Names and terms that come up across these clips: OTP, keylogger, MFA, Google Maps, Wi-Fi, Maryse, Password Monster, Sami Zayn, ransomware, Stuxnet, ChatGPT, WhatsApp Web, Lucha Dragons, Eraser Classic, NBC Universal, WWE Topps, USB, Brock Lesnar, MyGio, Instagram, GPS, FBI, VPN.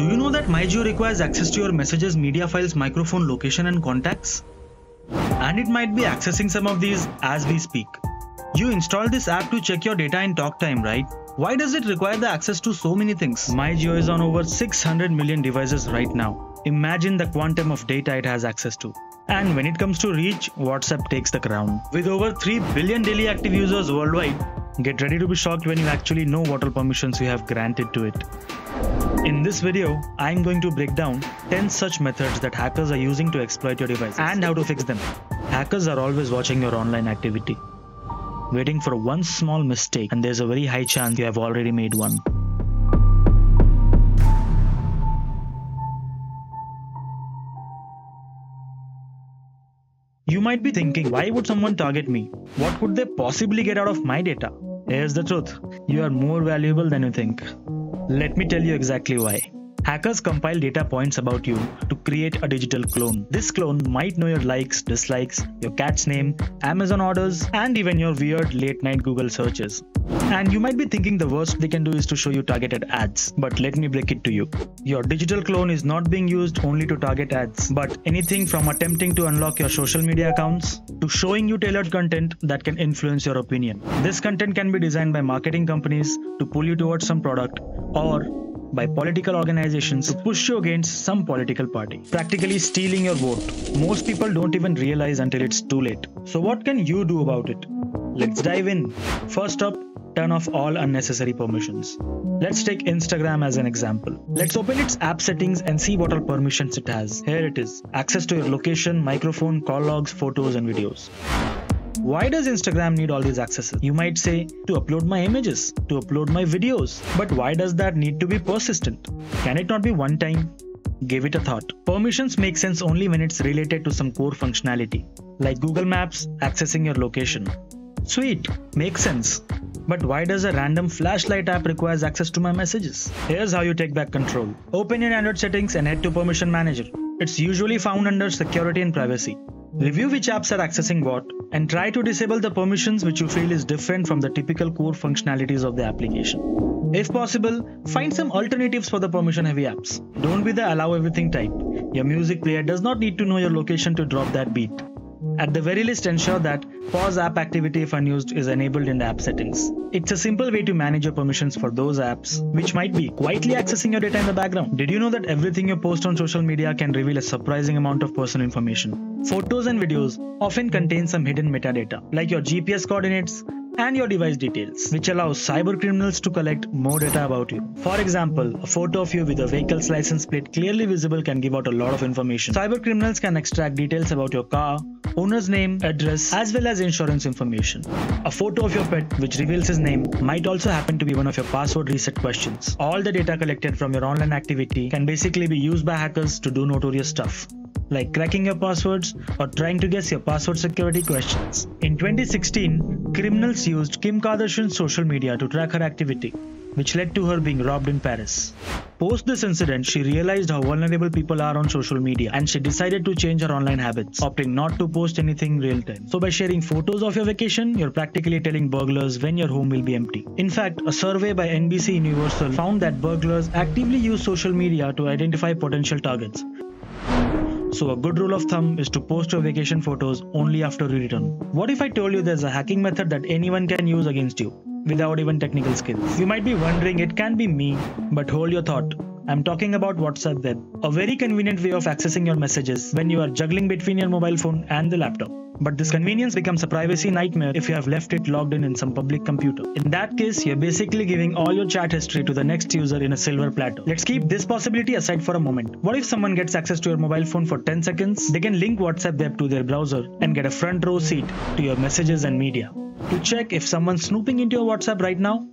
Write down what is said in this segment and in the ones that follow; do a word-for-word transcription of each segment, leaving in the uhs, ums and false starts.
Do you know that MyGio requires access to your messages, media files, microphone, location and contacts? And it might be accessing some of these as we speak. You installed this app to check your data and talk time, right? Why does it require the access to so many things? MyGio is on over six hundred million devices right now. Imagine the quantum of data it has access to. And when it comes to reach, WhatsApp takes the crown. With over three billion daily active users worldwide, get ready to be shocked when you actually know what all permissions you have granted to it. In this video, I am going to break down ten such methods that hackers are using to exploit your devices and how to fix them. Hackers are always watching your online activity, waiting for one small mistake, and there's a very high chance you have already made one. You might be thinking, why would someone target me? What could they possibly get out of my data? Here's the truth. You are more valuable than you think. Let me tell you exactly why. Hackers compile data points about you to create a digital clone. This clone might know your likes, dislikes, your cat's name, Amazon orders, and even your weird late-night Google searches. And you might be thinking the worst they can do is to show you targeted ads. But let me break it to you. Your digital clone is not being used only to target ads, but anything from attempting to unlock your social media accounts to showing you tailored content that can influence your opinion. This content can be designed by marketing companies to pull you towards some product, or by political organizations to push you against some political party, practically stealing your vote. Most people don't even realize until it's too late. So what can you do about it? Let's dive in. First up, turn off all unnecessary permissions. Let's take Instagram as an example. Let's open its app settings and see what all permissions it has. Here it is. Access to your location, microphone, call logs, photos and videos. Why does Instagram need all these accesses? You might say, to upload my images, to upload my videos. But why does that need to be persistent? Can it not be one time? Give it a thought. Permissions make sense only when it's related to some core functionality, like Google Maps accessing your location. Sweet, makes sense. But why does a random flashlight app requires access to my messages? Here's how you take back control. Open your Android settings and head to Permission Manager. It's usually found under Security and Privacy. Review which apps are accessing what, and try to disable the permissions which you feel is different from the typical core functionalities of the application. If possible, find some alternatives for the permission-heavy apps. Don't be the allow everything type. Your music player does not need to know your location to drop that beat. At the very least, ensure that pause app activity if unused is enabled in the app settings. It's a simple way to manage your permissions for those apps which might be quietly accessing your data in the background. Did you know that everything you post on social media can reveal a surprising amount of personal information? Photos and videos often contain some hidden metadata, like your G P S coordinates and your device details, which allows cyber criminals to collect more data about you. For example, a photo of you with a vehicle's license plate clearly visible can give out a lot of information. Cyber criminals can extract details about your car, owner's name, address, as well as insurance information. A photo of your pet, which reveals his name, might also happen to be one of your password reset questions. All the data collected from your online activity can basically be used by hackers to do notorious stuff, like cracking your passwords or trying to guess your password security questions. In twenty sixteen, criminals used Kim Kardashian's social media to track her activity, which led to her being robbed in Paris. Post this incident, she realized how vulnerable people are on social media, and she decided to change her online habits, opting not to post anything real time. So by sharing photos of your vacation, you're practically telling burglars when your home will be empty. In fact, a survey by N B C Universal found that burglars actively use social media to identify potential targets. So a good rule of thumb is to post your vacation photos only after you return. What if I told you there's a hacking method that anyone can use against you, without even technical skills? You might be wondering, it can be me, but hold your thought. I'm talking about WhatsApp Web, a very convenient way of accessing your messages when you are juggling between your mobile phone and the laptop. But this convenience becomes a privacy nightmare if you have left it logged in in some public computer. In that case, you're basically giving all your chat history to the next user in a silver platter. Let's keep this possibility aside for a moment. What if someone gets access to your mobile phone for ten seconds? They can link WhatsApp Web to their browser and get a front row seat to your messages and media. To check if someone's snooping into your WhatsApp right now,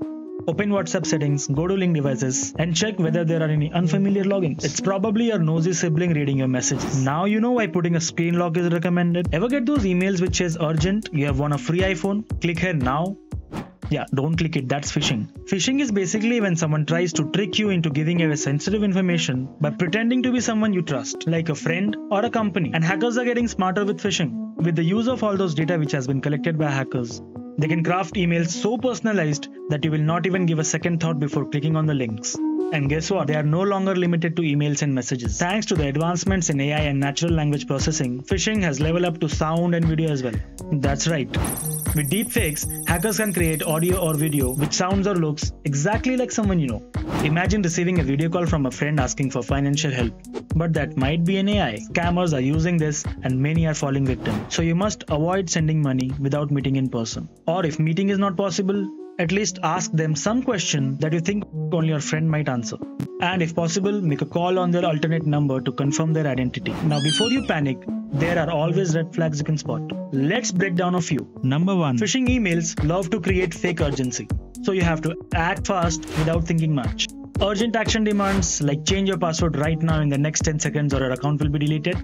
open WhatsApp settings, go to link devices, and check whether there are any unfamiliar logins. It's probably your nosy sibling reading your messages. Now you know why putting a screen lock is recommended. Ever get those emails which says urgent, you have won a free iPhone, click here now? Yeah, don't click it, that's phishing. Phishing is basically when someone tries to trick you into giving away sensitive information by pretending to be someone you trust, like a friend or a company. And hackers are getting smarter with phishing, with the use of all those data which has been collected by hackers. They can craft emails so personalized that you will not even give a second thought before clicking on the links. And guess what? They are no longer limited to emails and messages. Thanks to the advancements in A I and natural language processing, phishing has leveled up to sound and video as well. That's right. With deepfakes, hackers can create audio or video which sounds or looks exactly like someone you know. Imagine receiving a video call from a friend asking for financial help. But that might be an A I. Scammers are using this and many are falling victim. So you must avoid sending money without meeting in person. Or if meeting is not possible, at least ask them some question that you think only your friend might answer. And if possible, make a call on their alternate number to confirm their identity. Now before you panic, there are always red flags you can spot. Let's break down a few. Number one. Phishing emails love to create fake urgency. So you have to act fast without thinking much. Urgent action demands like change your password right now in the next ten seconds or your account will be deleted.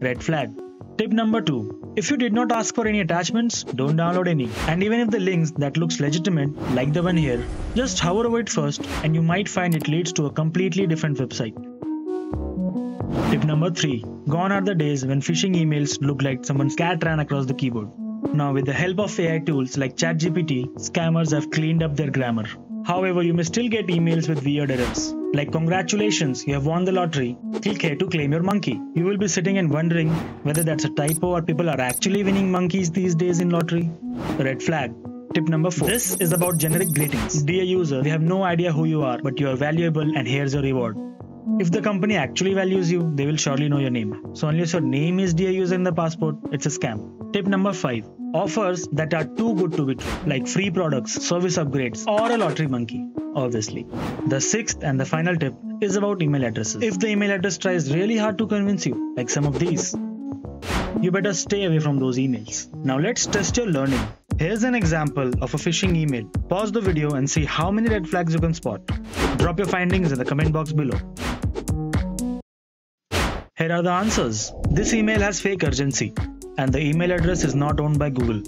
Red flag. Tip number two. If you did not ask for any attachments, don't download any. And even if the links that looks legitimate, like the one here, just hover over it first and you might find it leads to a completely different website. Tip number three. Gone are the days when phishing emails look like someone's cat ran across the keyboard. Now with the help of A I tools like ChatGPT, scammers have cleaned up their grammar. However, you may still get emails with weird errors. Like, congratulations, you have won the lottery. Click here to claim your monkey. You will be sitting and wondering whether that's a typo or people are actually winning monkeys these days in lottery. Red flag. Tip number four. This is about generic greetings. Dear user, we have no idea who you are, but you are valuable and here's your reward. If the company actually values you, they will surely know your name. So unless your name is dear user in the passport, it's a scam. Tip number five. Offers that are too good to be true, like free products, service upgrades, or a lottery monkey, obviously. The sixth and the final tip is about email addresses. If the email address tries really hard to convince you, like some of these, you better stay away from those emails. Now let's test your learning. Here's an example of a phishing email. Pause the video and see how many red flags you can spot. Drop your findings in the comment box below. Here are the answers. This email has fake urgency. And the email address is not owned by Google.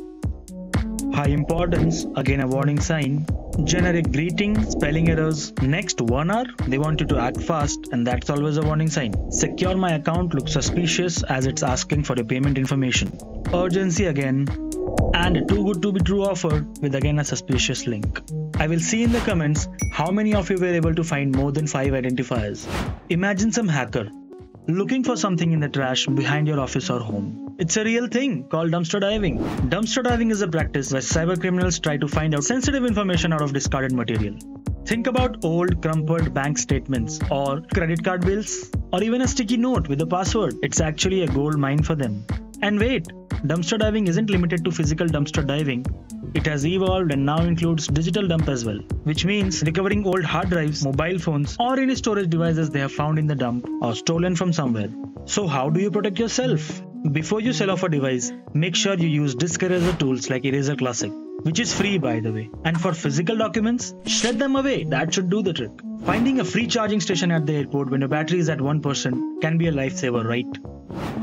High importance, again a warning sign. Generic greeting, spelling errors. Next one hour, they want you to act fast and that's always a warning sign. Secure my account looks suspicious as it's asking for your payment information. Urgency again. And a too good to be true offer with again a suspicious link. I will see in the comments how many of you were able to find more than five identifiers. Imagine some hacker looking for something in the trash behind your office or home. It's a real thing called dumpster diving. Dumpster diving is a practice where cybercriminals try to find out sensitive information out of discarded material. Think about old, crumpled bank statements or credit card bills or even a sticky note with a password. It's actually a gold mine for them. And wait, dumpster diving isn't limited to physical dumpster diving. It has evolved and now includes digital dump as well, which means recovering old hard drives, mobile phones, or any storage devices they have found in the dump or stolen from somewhere. So how do you protect yourself? Before you sell off a device, make sure you use disk eraser tools like Eraser Classic, which is free by the way. And for physical documents, shred them away, that should do the trick. Finding a free charging station at the airport when your battery is at one percent can be a lifesaver, right?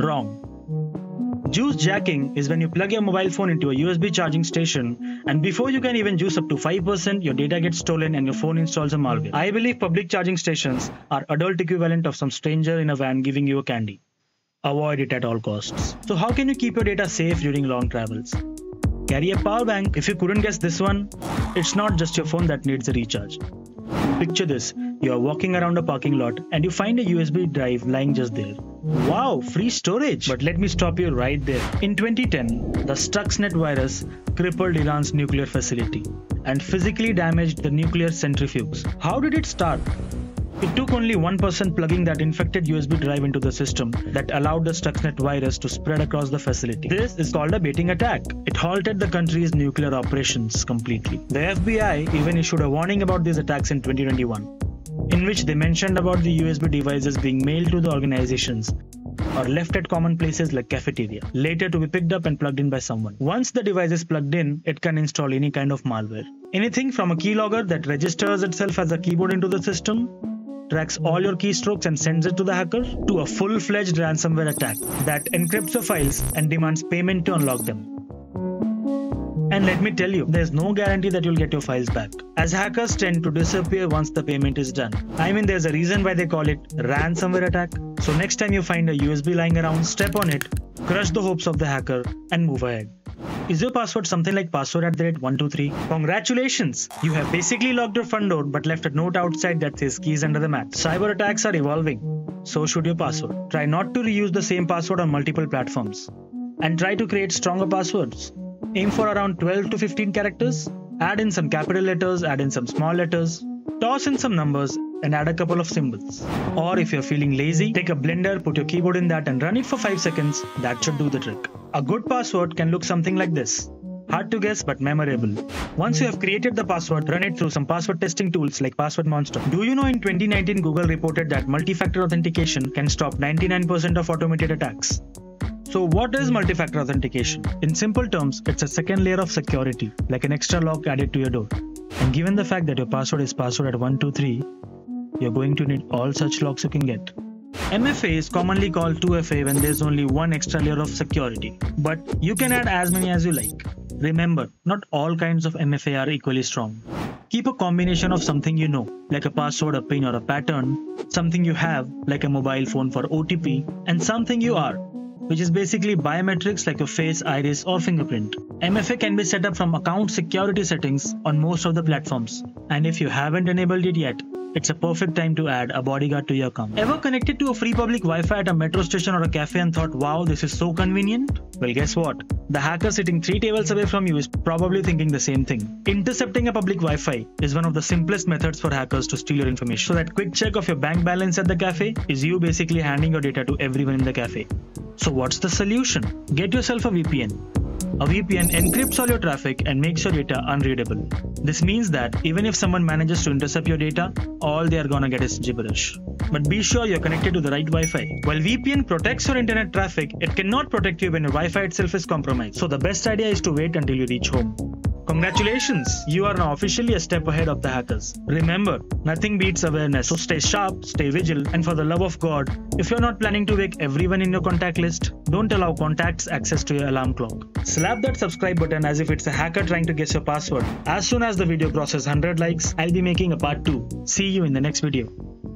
Wrong. Juice jacking is when you plug your mobile phone into a U S B charging station and before you can even juice up to five percent, your data gets stolen and your phone installs a malware. I believe public charging stations are adult equivalent of some stranger in a van giving you a candy. Avoid it at all costs. So how can you keep your data safe during long travels? Carry a power bank. If you couldn't guess this one, it's not just your phone that needs a recharge. Picture this, you are walking around a parking lot and you find a U S B drive lying just there. Wow, free storage! But let me stop you right there. In twenty ten, the Stuxnet virus crippled Iran's nuclear facility and physically damaged the nuclear centrifuges. How did it start? It took only one person plugging that infected U S B drive into the system that allowed the Stuxnet virus to spread across the facility. This is called a baiting attack. It halted the country's nuclear operations completely. The F B I even issued a warning about these attacks in twenty twenty-one, in which they mentioned about the U S B devices being mailed to the organizations or left at common places like cafeteria, later to be picked up and plugged in by someone. Once the device is plugged in, it can install any kind of malware. Anything from a keylogger that registers itself as a keyboard into the system, tracks all your keystrokes and sends it to the hacker, to a full-fledged ransomware attack that encrypts your files and demands payment to unlock them. And let me tell you, there's no guarantee that you'll get your files back, as hackers tend to disappear once the payment is done. I mean, there's a reason why they call it ransomware attack. So next time you find a U S B lying around, step on it, crush the hopes of the hacker and move ahead. Is your password something like password at the rate one two three? Congratulations! You have basically locked your front door but left a note outside that says keys under the mat. Cyber attacks are evolving. So should your password. Try not to reuse the same password on multiple platforms. And try to create stronger passwords. Aim for around twelve to fifteen characters. Add in some capital letters, add in some small letters. Toss in some numbers and add a couple of symbols. Or if you're feeling lazy, take a blender, put your keyboard in that and run it for five seconds. That should do the trick. A good password can look something like this. Hard to guess but memorable. Once you have created the password, run it through some password testing tools like Password Monster. Do you know in twenty nineteen Google reported that multi-factor authentication can stop ninety-nine percent of automated attacks? So what is multi-factor authentication? In simple terms, it's a second layer of security, like an extra lock added to your door. And given the fact that your password is password at one two three, you're going to need all such locks you can get. M F A is commonly called two F A when there's only one extra layer of security, but you can add as many as you like. Remember, not all kinds of M F A are equally strong. Keep a combination of something you know, like a password, a pin or a pattern, something you have, like a mobile phone for O T P, and something you are, which is basically biometrics like your face, iris or fingerprint. M F A can be set up from account security settings on most of the platforms, and if you haven't enabled it yet, it's a perfect time to add a bodyguard to your account. Ever connected to a free public Wi-Fi at a metro station or a cafe and thought, wow, this is so convenient? Well, guess what? The hacker sitting three tables away from you is probably thinking the same thing. Intercepting a public Wi-Fi is one of the simplest methods for hackers to steal your information. So that quick check of your bank balance at the cafe is you basically handing your data to everyone in the cafe. So what's the solution? Get yourself a V P N. A V P N encrypts all your traffic and makes your data unreadable. This means that even if someone manages to intercept your data, all they are gonna get is gibberish. But be sure you're connected to the right Wi-Fi. While V P N protects your internet traffic, it cannot protect you when your Wi-Fi itself is compromised. So the best idea is to wait until you reach home. Congratulations! You are now officially a step ahead of the hackers. Remember, nothing beats awareness, so stay sharp, stay vigilant, and for the love of God, if you're not planning to wake everyone in your contact list, don't allow contacts access to your alarm clock. Slap that subscribe button as if it's a hacker trying to guess your password. As soon as the video crosses one hundred likes, I'll be making a part two. See you in the next video.